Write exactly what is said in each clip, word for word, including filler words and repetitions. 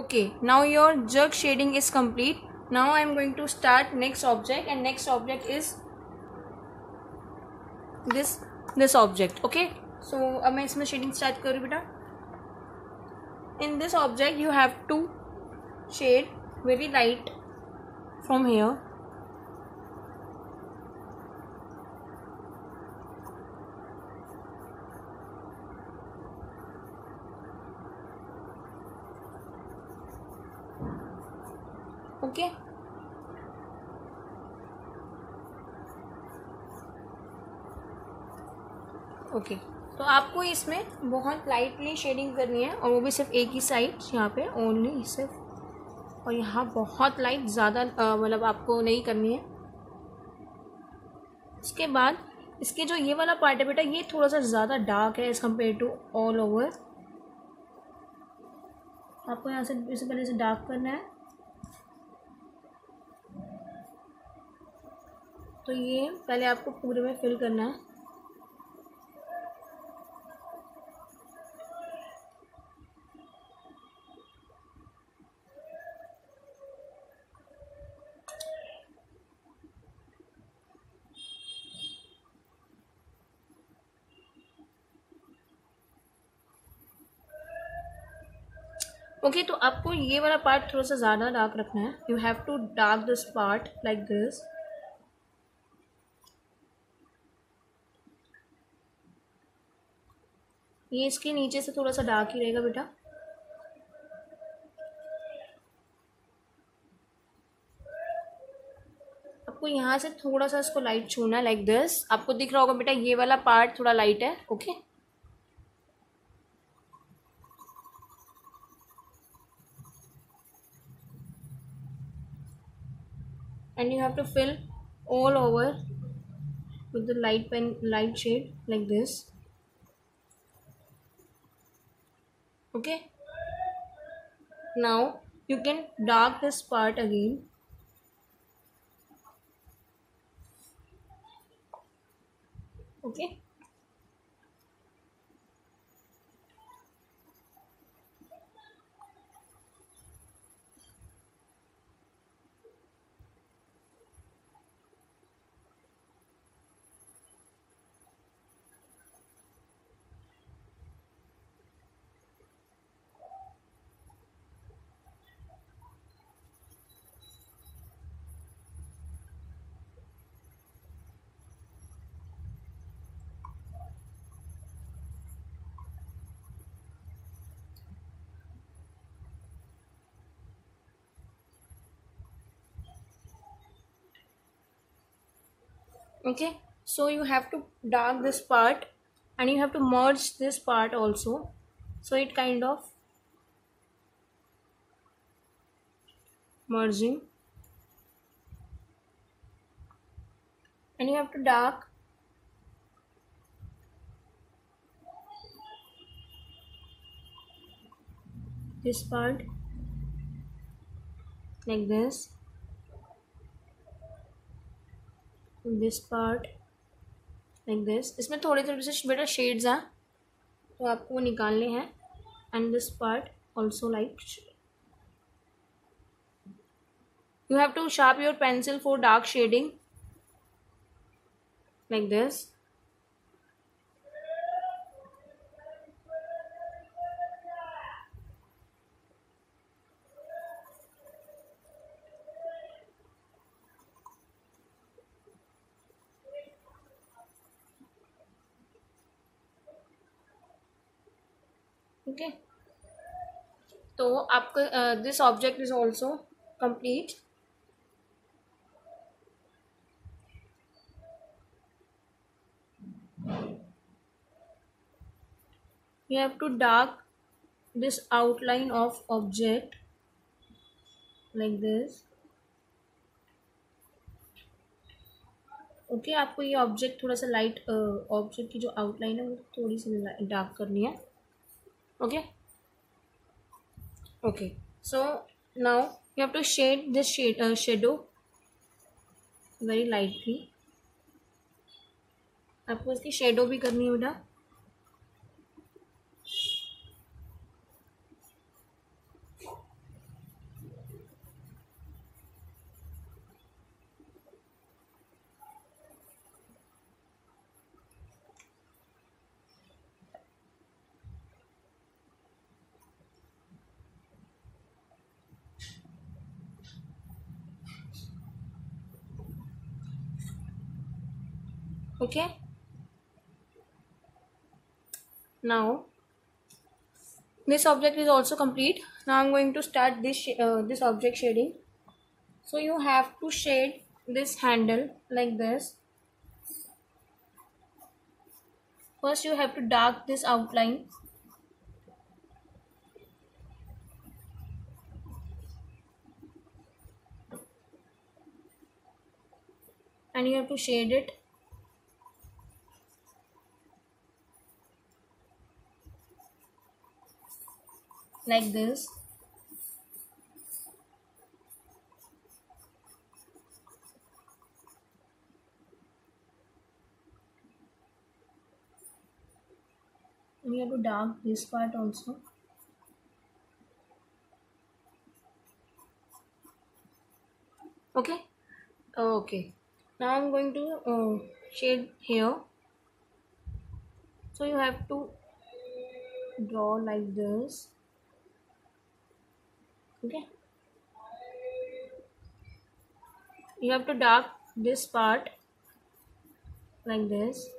Okay, now your jerk shading is complete. Now I am going to start next object, and next object is this this object. Okay, so अब मैं इसमें shading start करूँ बेटा. In this object you have to shade very light from here. Okay okay. Okay okay. तो आपको इसमें बहुत lightly shading करनी है, और वो भी सिर्फ एक ही साइड, यहाँ पे ओनली सिर्फ, और यहाँ बहुत लाइट ज़्यादा मतलब आपको नहीं करनी है. उसके बाद इसके जो ये वाला पार्ट है बेटा, ये थोड़ा सा ज़्यादा डार्क है as compare to all over. आपको यहाँ से इससे पहले से डार्क करना है. तो ये पहले आपको पूरे में फिल करना है. ओके okay, तो आपको ये वाला पार्ट थोड़ा सा ज़्यादा डार्क रखना है. You have to dark this part like this. ये इसके नीचे से थोड़ा सा डार्क ही रहेगा बेटा. आपको यहाँ से थोड़ा सा इसको लाइट छूना है लाइक दिस. आपको दिख रहा होगा बेटा, ये वाला पार्ट थोड़ा लाइट है. Okay okay? and you have to fill all over with the light pen light shade like this. Okay, now you can dark this part again. Okay, okay, so you have to dark this part and you have to merge this part also, so it kind of merging, and you have to dark this part like this, this part like this. इसमें थोड़े थोड़े से बेटा shades हैं, तो आपको वो निकालने हैं. And this part also like you have to sharp your pencil for dark shading like this. Okay okay. तो आपका this object is also complete. You have to dark this outline of object like this. Okay, आपको ये object थोड़ा सा light, object की जो outline है वो थोड़ी सी डार्क करनी है. okay okay so now you have to shade this shade uh, shadow very lightly. आपको इसकी शेडो भी करनी है बेटा. Okay, now this object is also complete. Now I'm going to start this uh, this object shading. So you have to shade this handle like this. First you have to dark this outline. And you have to shade it. Like this. And you have to dark this part also. Okay. Okay. Now I'm going to uh, shade here. So you have to draw like this. Okay. You have to dark this part like this.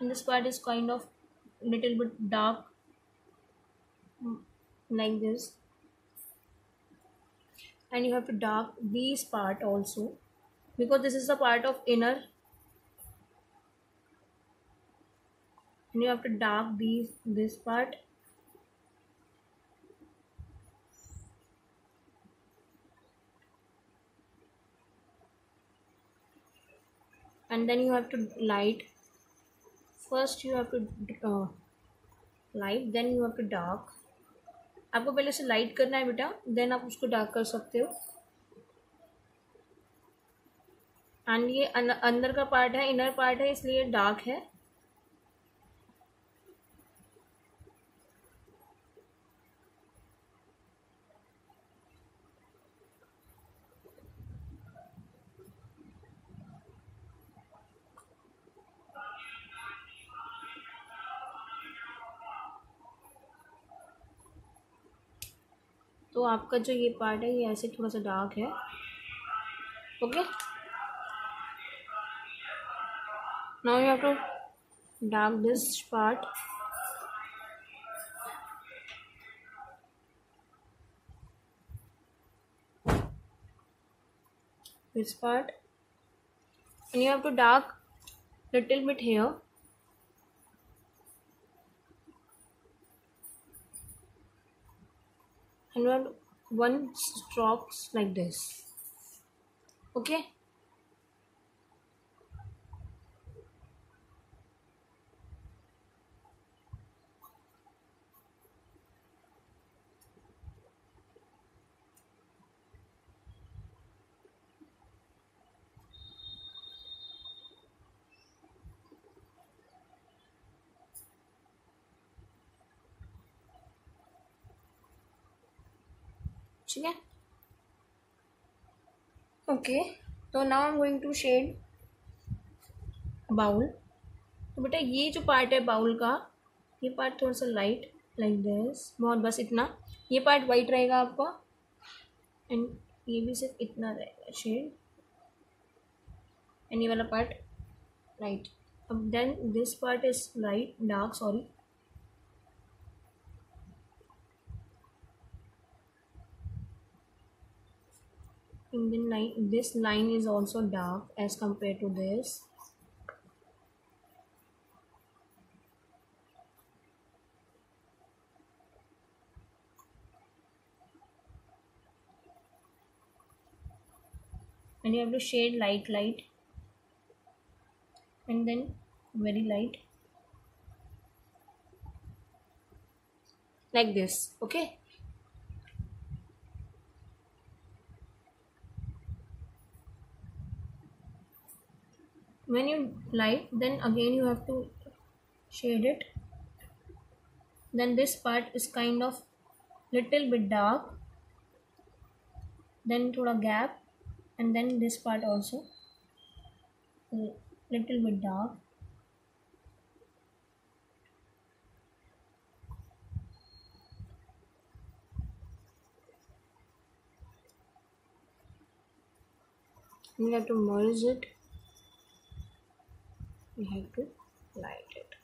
And this part is kind of little bit dark like this. And you have to dark these part also, because this is a part of inner, and you have to dark these this part. And then you have to light. First you have to uh, light, then you have to dark. आपको पहले से light करना है बेटा, then आप उसको dark कर सकते हो. एंड ये अंदर का पार्ट है, इनर पार्ट है, इसलिए डार्क है. तो आपका जो ये पार्ट है ये ऐसे थोड़ा सा डार्क है. Okay, now you have to dark this part. This part and you have to dark little bit here. And one strokes like this. Okay. ठीक है. ओके, तो now I am going to shade bowl. तो बेटा ये जो part है bowl का, ये पार्ट थोड़ा सा लाइट लाइक दिस, बहुत बस इतना. ये पार्ट वाइट रहेगा आपका, एंड ये भी सिर्फ इतना रहेगा शेड. एंड ये वाला पार्ट लाइट. अब then this part is light dark sorry in the line. This line is also dark as compared to this. And you have to shade light light and then very light like this. Okay. When you light, then again you have to shade it. Then this part is kind of little bit dark, then thoda gap, and then this part also little bit dark. We have to merge it, we have to light it.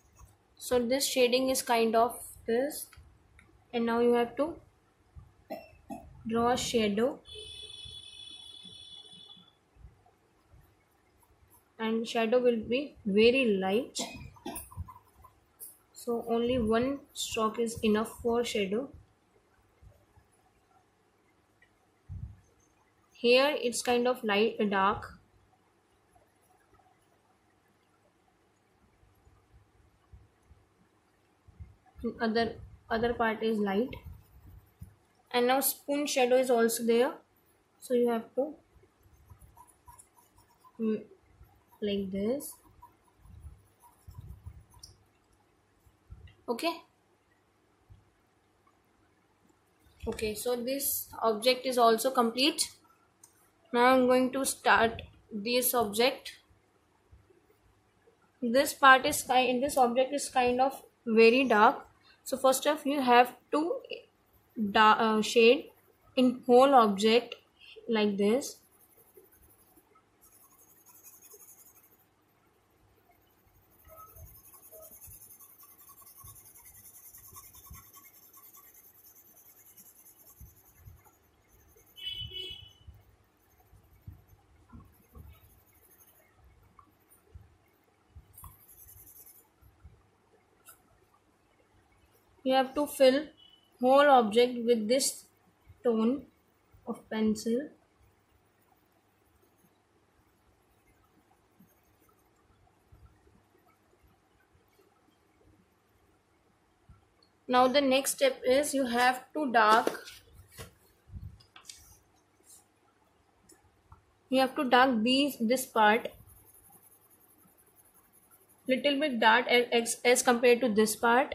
So this shading is kind of this, and now you have to draw a shadow, and shadow will be very light, so only one stroke is enough for shadow. Here it's kind of light dark. Other other part is light, and now spoon shadow is also there, so you have to mm, like this. Okay. Okay, so this object is also complete. Now I'm going to start this object. This part is kind. This object is kind of very dark. So first of you have to dark, uh, shade in whole object like this. You have to fill whole object with this tone of pencil. Now the next step is you have to dark. You have to dark these this part. Little bit dark as, as compared to this part.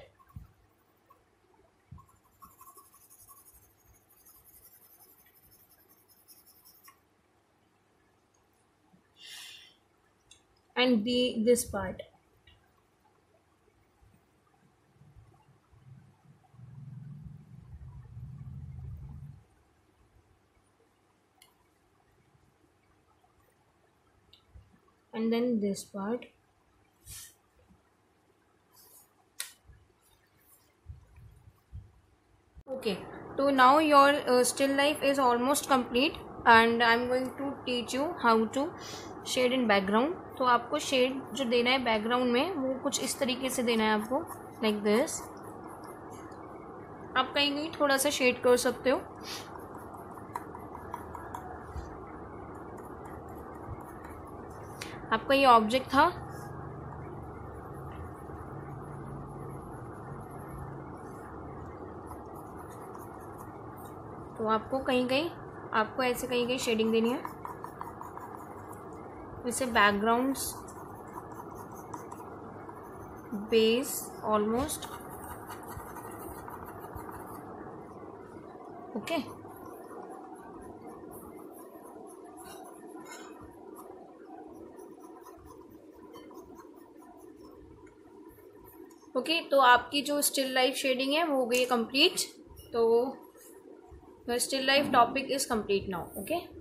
And be this part. And then this part. Okay. So now your uh, still life is almost complete, and I'm going to teach you how to shade in background. तो आपको shade जो देना है background में वो कुछ इस तरीके से देना है आपको, लाइक like दिस. आप कहीं कहीं थोड़ा सा शेड कर सकते हो. आपका ये ऑब्जेक्ट था, तो आपको कहीं कहीं आपको ऐसे कहीं कहीं शेडिंग देनी है. वैसे backgrounds base almost okay. Okay तो आपकी जो स्टिल लाइफ शेडिंग है वो हो गई कंप्लीट. तो still life topic is complete now. Okay.